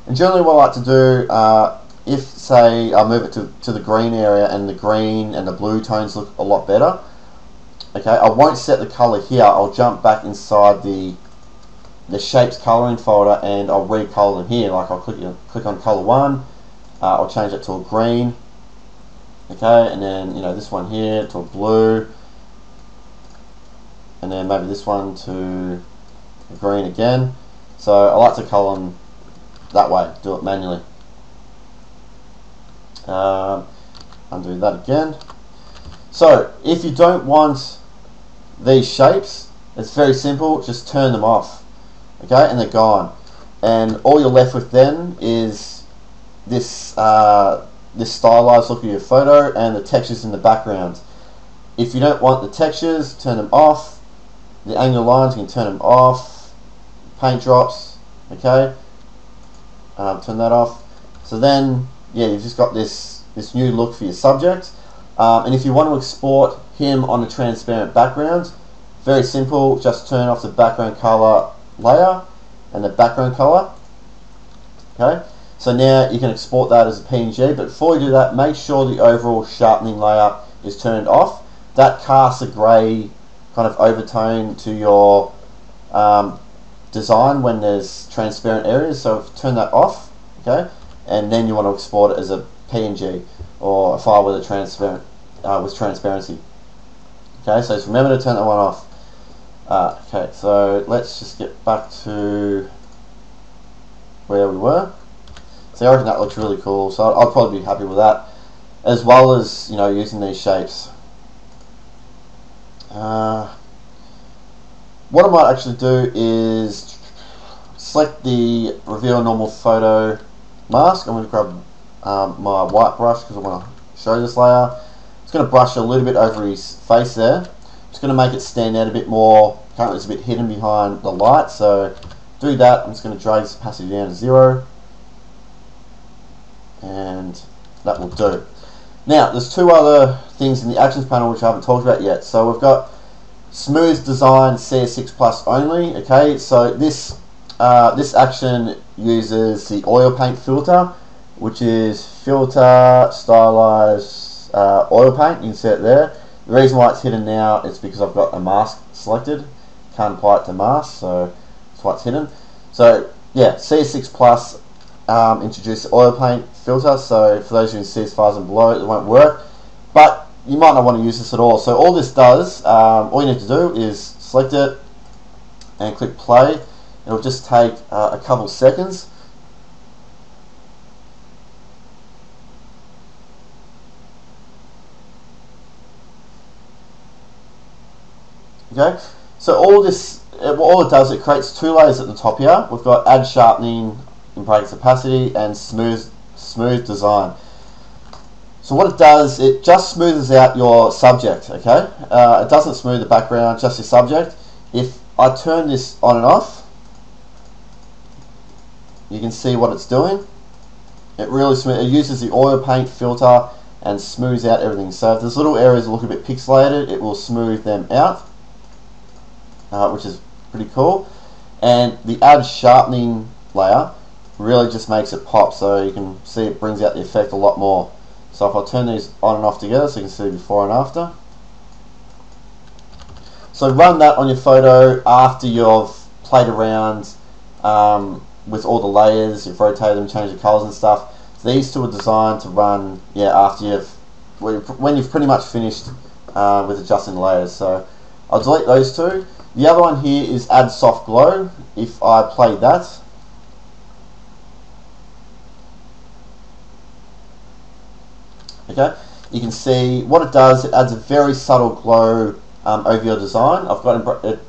and generally what I like to do, uh, if say I move it to, to the green area and the green and the blue tones look a lot better. Okay, I won't set the color here, I'll jump back inside the the shapes coloring folder and I'll recolor them here. Like I'll click, you know, click on color one, uh, I'll change it to a green. Okay, and then you know this one here to a blue, and then maybe this one to a green again. So I like to color them that way, do it manually. Um, undo that again. So, if you don't want these shapes, it's very simple, just turn them off. Okay, and they're gone. And all you're left with then is this, uh, this stylized look of your photo and the textures in the background. If you don't want the textures, turn them off. The angle lines, you can turn them off. Paint drops, okay. Um, turn that off. So then, yeah, you've just got this, this new look for your subject. Um, and if you want to export him on a transparent background, very simple, just turn off the background color layer and the background color. Okay, so now you can export that as a P N G, but before you do that, make sure the overall sharpening layer is turned off. That casts a grey kind of overtone to your um, design when there's transparent areas, so turn that off. Okay, and then you want to export it as a P N G or a file with a transparent uh, with transparency. Okay, so just remember to turn that one off. Uh, okay, so let's just get back to where we were. So I reckon that looks really cool. So I'll, I'll probably be happy with that, as well as you know using these shapes. Uh, what I might actually do is select the reveal normal photo mask. I'm going to grab Um, my white brush because I want to show this layer. It's going to brush a little bit over his face there. It's going to make it stand out a bit more. Currently it's a bit hidden behind the light, so do that. I'm just going to drag this opacity down to zero, and that will do. Now there's two other things in the actions panel which I haven't talked about yet. So we've got smooth design C S six plus only. Okay, so this uh, this action uses the oil paint filter, which is filter, stylize, uh, oil paint, insert there. The reason why it's hidden now is because I've got a mask selected. Can't apply it to mask, so that's why it's hidden. So yeah, C S six Plus um, introduced the oil paint filter, so for those who use C S fives and below, it won't work. But you might not want to use this at all. So all this does, um, all you need to do is select it and click play. It'll just take uh, a couple seconds. Okay, so all this, all it does, it creates two layers at the top here. We've got add sharpening, in brackets opacity, and smooth smooth design. So what it does, it just smooths out your subject. Okay, uh, it doesn't smooth the background, just your subject. If I turn this on and off, you can see what it's doing. It really smooth. It uses the oil paint filter and smooths out everything. So if there's little areas that look a bit pixelated, it will smooth them out. Uh, which is pretty cool. And the add sharpening layer really just makes it pop, so you can see it brings out the effect a lot more. So if I turn these on and off together, so you can see before and after. So run that on your photo after you've played around um, with all the layers, you've rotated them, changed the colors and stuff. So these two are designed to run, yeah, after you've, when you've pretty much finished uh, with adjusting the layers. So I'll delete those two. The other one here is add soft glow. If I play that, okay, you can see what it does. It adds a very subtle glow um, over your design. I've got in, bra it,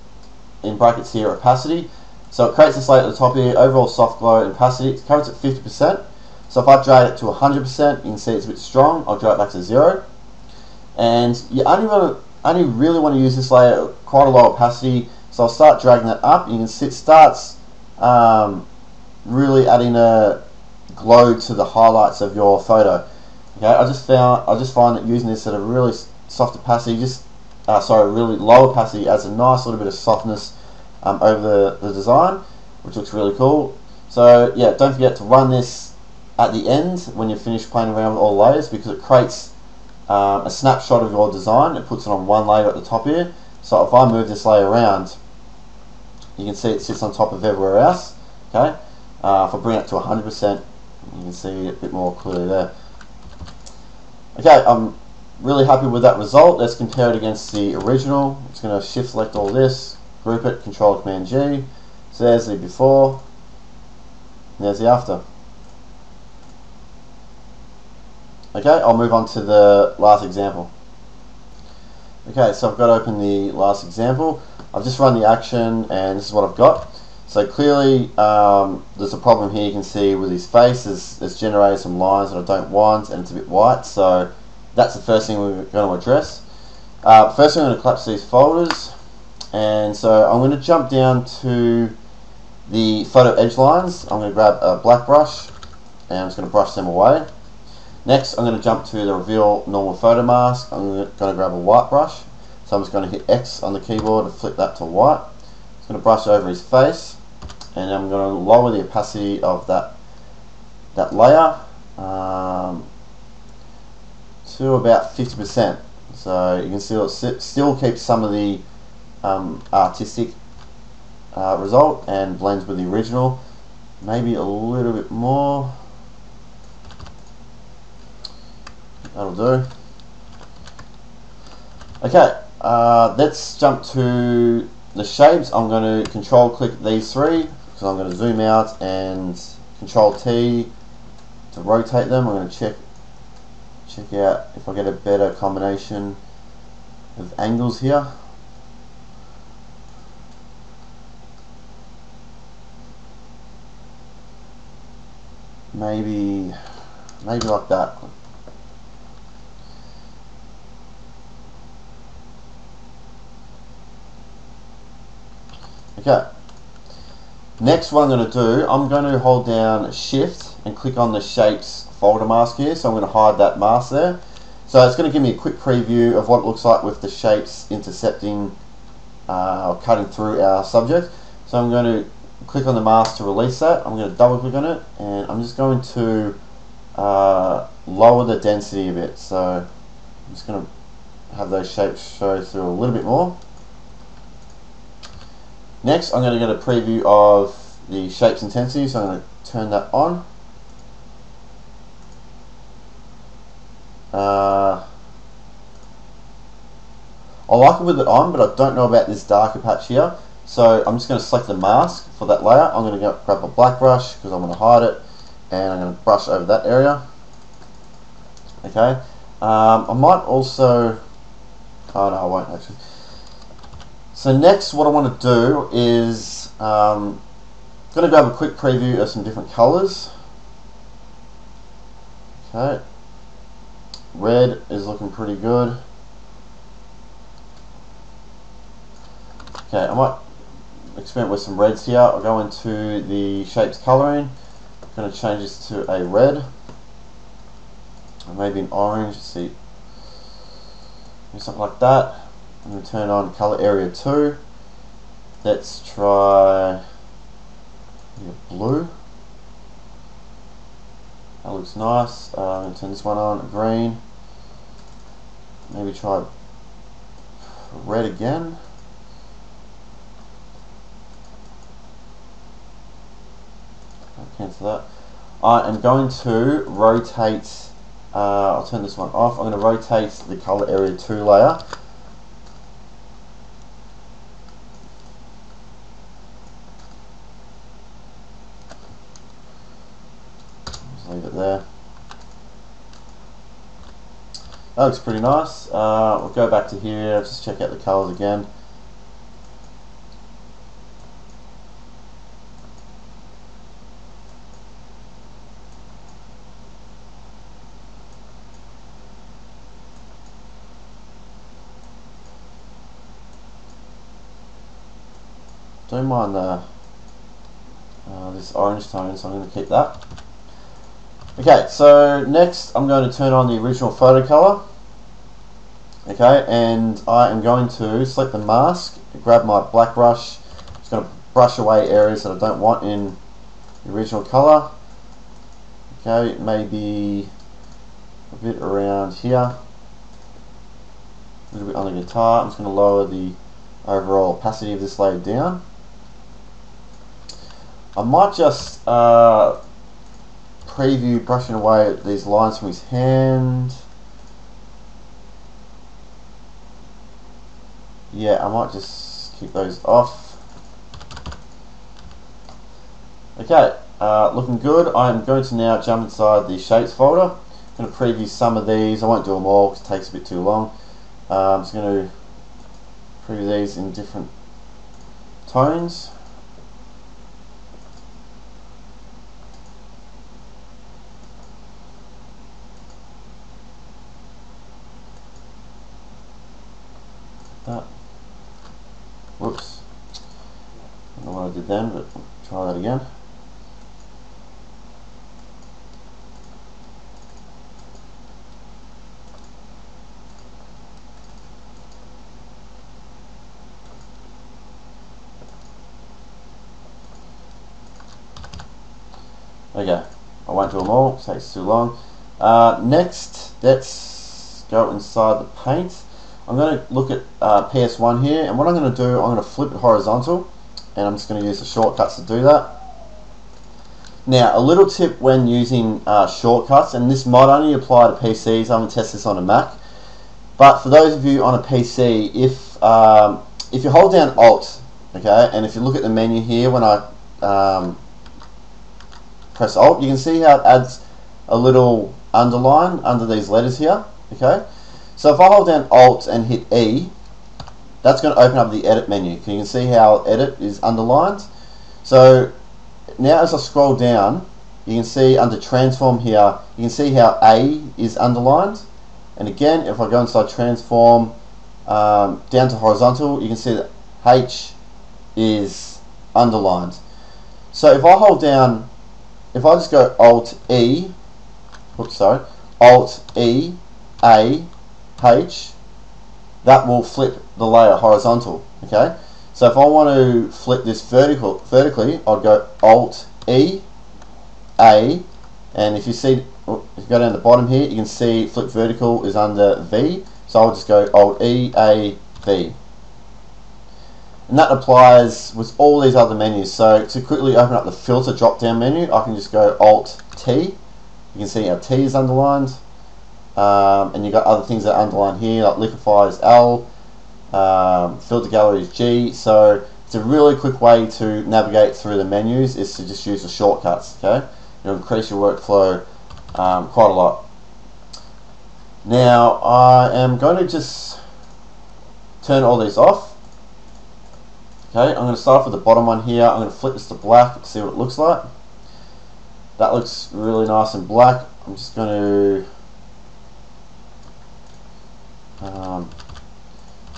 in brackets here opacity. So it creates this layer at the top here, overall soft glow and opacity. It comes at fifty percent. So if I drag it to one hundred percent, you can see it's a bit strong. I'll drag it back to zero. And you only want to I only really want to use this layer at quite a low opacity, so I'll start dragging that up. You can see it starts um, really adding a glow to the highlights of your photo. Okay, I just found I just find that using this at a really soft opacity, just uh, sorry, really low opacity, adds a nice little bit of softness um, over the, the design, which looks really cool. So yeah, don't forget to run this at the end when you're finished playing around with all the layers, because it creates Um, a snapshot of your design. It puts it on one layer at the top here. So if I move this layer around, you can see it sits on top of everywhere else. Okay, uh, if I bring it to one hundred percent, you can see it a bit more clearly there. Okay, I'm really happy with that result. Let's compare it against the original. It's going to shift select all this, group it, Control Command G. So there's the before, and there's the after. Okay, I'll move on to the last example. Okay, so I've got to open the last example. I've just run the action and this is what I've got. So clearly um, there's a problem here. You can see with his face is it's generated some lines that I don't want, and it's a bit white, so that's the first thing we're going to address. Uh, first I'm going to collapse these folders, and so I'm going to jump down to the photo edge lines. I'm going to grab a black brush and I'm just going to brush them away. Next, I'm going to jump to the reveal normal photo mask. I'm going to grab a white brush. So I'm just going to hit X on the keyboard and flip that to white. It's going to brush over his face, and I'm going to lower the opacity of that that layer um, to about fifty percent. So you can see it still keeps some of the um, artistic uh, result and blends with the original. Maybe a little bit more. That'll do. Okay, uh, let's jump to the shapes. I'm going to control click these three, because I'm going to zoom out and control T to rotate them. I'm going to check check out if I get a better combination of angles here. Maybe maybe like that. Okay, next what I'm going to do, I'm going to hold down shift and click on the shapes folder mask here, so I'm going to hide that mask there. So it's going to give me a quick preview of what it looks like with the shapes intercepting uh, or cutting through our subject. So I'm going to click on the mask to release that. I'm going to double click on it, and I'm just going to uh, lower the density a bit. So I'm just going to have those shapes show through a little bit more. Next, I'm going to get a preview of the shapes intensity, so I'm going to turn that on. Uh, I like it with it on, but I don't know about this darker patch here, so I'm just going to select the mask for that layer. I'm going to go grab a black brush because I'm going to hide it, and I'm going to brush over that area. Okay, um, I might also, oh no, I won't actually. So next what I want to do is um, I'm going to grab a quick preview of some different colours. Okay, red is looking pretty good. Okay, I might experiment with some reds here. I'll go into the shapes colouring. I'm going to change this to a red. Or maybe an orange, let's see, something like that. I'm going to turn on color area two. Let's try blue. That looks nice. Uh, I'm going to turn this one on, green. Maybe try red again. I'll cancel that. I am going to rotate. Uh, I'll turn this one off. I'm going to rotate the color area two layer. Just leave it there. That looks pretty nice. Uh, we'll go back to here. Just check out the colors again. Don't mind the, uh, this orange tone, so I'm going to keep that. Okay, so next I'm going to turn on the original photo color. Okay, and I am going to select the mask, grab my black brush, just going to brush away areas that I don't want in the original color. Okay, maybe a bit around here, a little bit on the guitar. I'm just going to lower the overall opacity of this layer down. I might just uh, preview brushing away these lines from his hand. Yeah, I might just keep those off. Okay, uh, looking good. I'm going to now jump inside the shapes folder. I'm going to preview some of these. I won't do them all because it takes a bit too long. Uh, I'm just going to preview these in different tones. That. Whoops. I don't know what I did then, but we'll try that again. Okay, I won't do them all, it takes too long. Uh, next, let's go inside the paint. I'm going to look at uh, P S one here, and what I'm going to do, I'm going to flip it horizontal, and I'm just going to use the shortcuts to do that. Now, a little tip when using uh, shortcuts, and this might only apply to P Cs, I'm going to test this on a Mac, but for those of you on a P C, if um, if you hold down Alt, okay, and if you look at the menu here when I um, press Alt, you can see how it adds a little underline under these letters here, okay? So if I hold down Alt and hit E, that's going to open up the edit menu. You can see how edit is underlined. So now as I scroll down, you can see under transform here, you can see how A is underlined. And again, if I go inside transform, um, down to horizontal, you can see that H is underlined. So if I hold down, if I just go Alt E, oops, sorry, Alt E, A, H, that will flip the layer horizontal. Okay, so if I want to flip this vertical vertically, I'll go Alt E, A, and if you see, if you go down the bottom here, you can see flip vertical is under V, so I'll just go Alt E, A, V. And that applies with all these other menus. So to quickly open up the filter drop down menu, I can just go Alt T. You can see our T is underlined. Um, and you've got other things that are underlined here, like Liquify is L, um, Filter Gallery is G. So it's a really quick way to navigate through the menus, is to just use the shortcuts. Okay, it'll increase your workflow um, quite a lot. Now I am going to just turn all these off. Okay, I'm going to start off with the bottom one here. I'm going to flip this to black and see what it looks like. That looks really nice in black. I'm just going to um,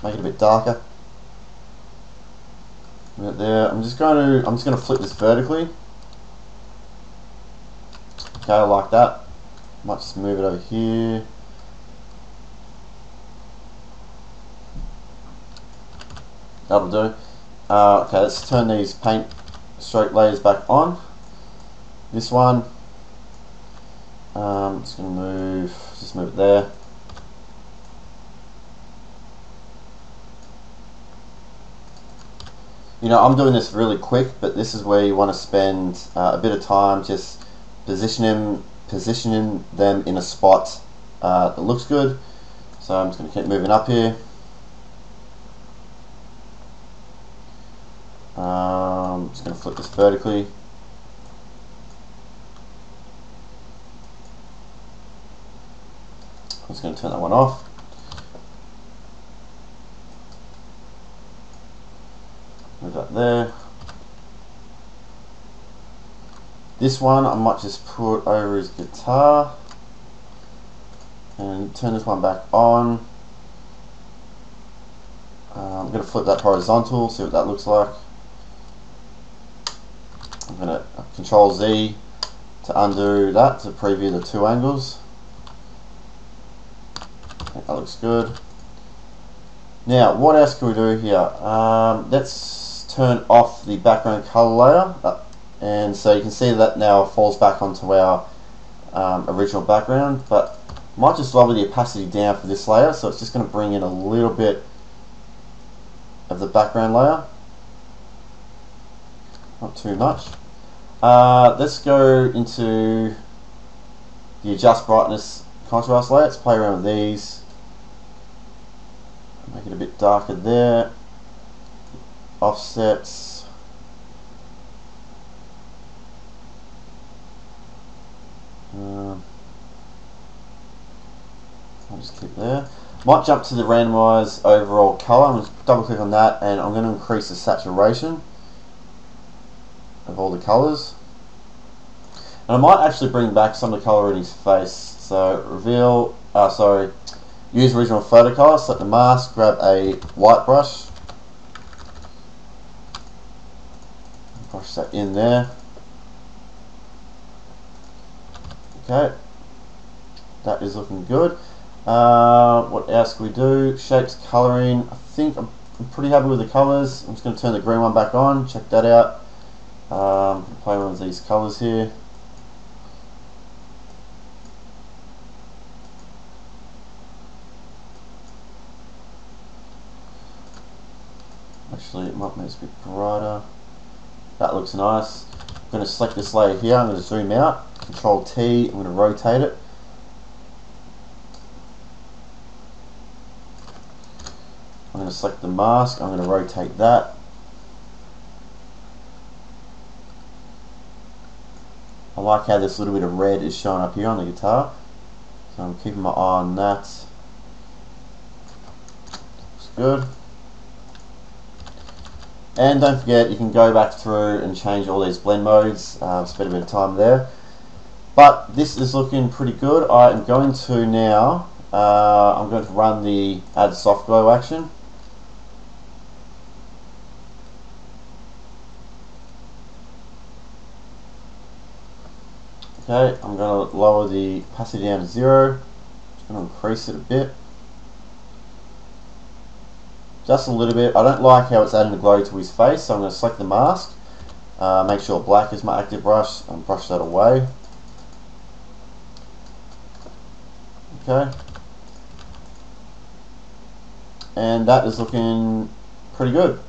make it a bit darker. Right there. I'm just going to I'm just going to flip this vertically. Okay, I like that. Might just move it over here. That'll do. Uh, okay, let's turn these paint stroke layers back on. This one, um, just gonna move, just move it there. You know, I'm doing this really quick, but this is where you want to spend uh, a bit of time just positioning, positioning them in a spot uh, that looks good. So I'm just gonna keep moving up here. Um, just going to flip this vertically. I'm just going to turn that one off. Move that there. This one I might just put over his guitar and turn this one back on. Uh, I'm going to flip that horizontal, see what that looks like. I'm going to Control Z to undo that to preview the two angles. I think that looks good. Now, what else can we do here? Um, let's turn off the background color layer, uh, and so you can see that now falls back onto our um, original background. But I might just lower the opacity down for this layer, so it's just going to bring in a little bit of the background layer. Not too much. Uh, let's go into the adjust brightness contrast layer. Let's play around with these. Make it a bit darker there. Offsets. Um, I'll just keep there. Might jump to the randomize overall color. I'm going to double click on that, and I'm going to increase the saturation of all the colors. And I might actually bring back some of the color in his face. So reveal, uh, sorry, use original photo color, select the mask, grab a white brush. Brush that in there. Okay, that is looking good. Uh, what else can we do? Shapes, coloring. I think I'm pretty happy with the colors. I'm just going to turn the green one back on, check that out. Um, play around with these colors here. Actually, it might make it a bit brighter. That looks nice. I'm going to select this layer here. I'm going to zoom out. Control T. I'm going to rotate it. I'm going to select the mask. I'm going to rotate that. I like how this little bit of red is showing up here on the guitar, so I'm keeping my eye on that. Looks good. And don't forget, you can go back through and change all these blend modes. Uh, spend a bit of time there. But this is looking pretty good. I am going to now, uh, I'm going to run the add soft glow action. Okay, I'm going to lower the opacity down to zero. Just going to increase it a bit. Just a little bit. I don't like how it's adding the glow to his face, so I'm going to select the mask. Uh, make sure black is my active brush, and brush that away. Okay. And that is looking pretty good.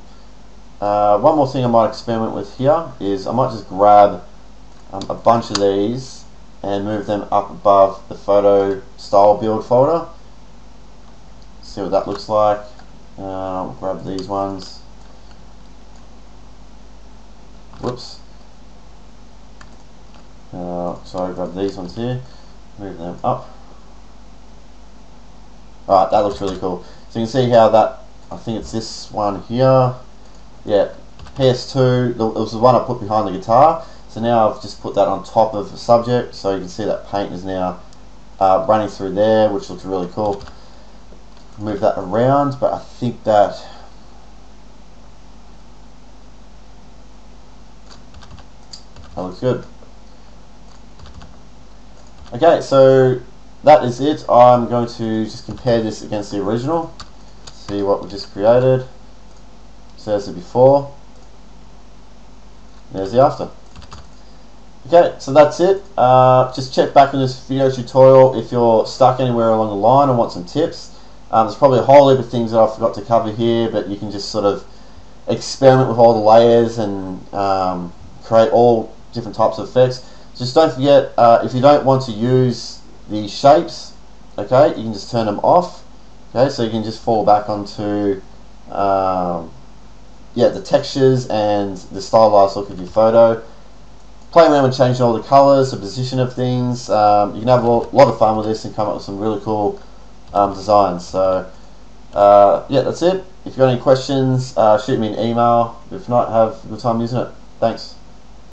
Uh, one more thing I might experiment with here is I might just grab um, a bunch of these and move them up above the photo style build folder. See what that looks like. Uh, I'll grab these ones. Whoops. Uh, so I'll grab these ones here, move them up. Alright, that looks really cool. So you can see how that, I think it's this one here. Yeah, P S two, it was the one I put behind the guitar. So now I've just put that on top of the subject, so you can see that paint is now uh, running through there, which looks really cool. Move that around, but I think that that looks good. Okay, so that is it. I'm going to just compare this against the original, see what we just created. So there's the before, there's the after. Okay, so that's it. Uh, just check back on this video tutorial if you're stuck anywhere along the line and want some tips. Um, there's probably a whole heap of things that I forgot to cover here, but you can just sort of experiment with all the layers and um, create all different types of effects. Just don't forget, uh, if you don't want to use the shapes, okay, you can just turn them off. Okay, so you can just fall back onto um, yeah, the textures and the stylized look of your photo. Play around with changing all the colours, the position of things. Um, you can have a lot of fun with this and come up with some really cool um, designs. So uh, yeah, that's it. If you've got any questions, uh, shoot me an email. If not, have a good time using it. Thanks.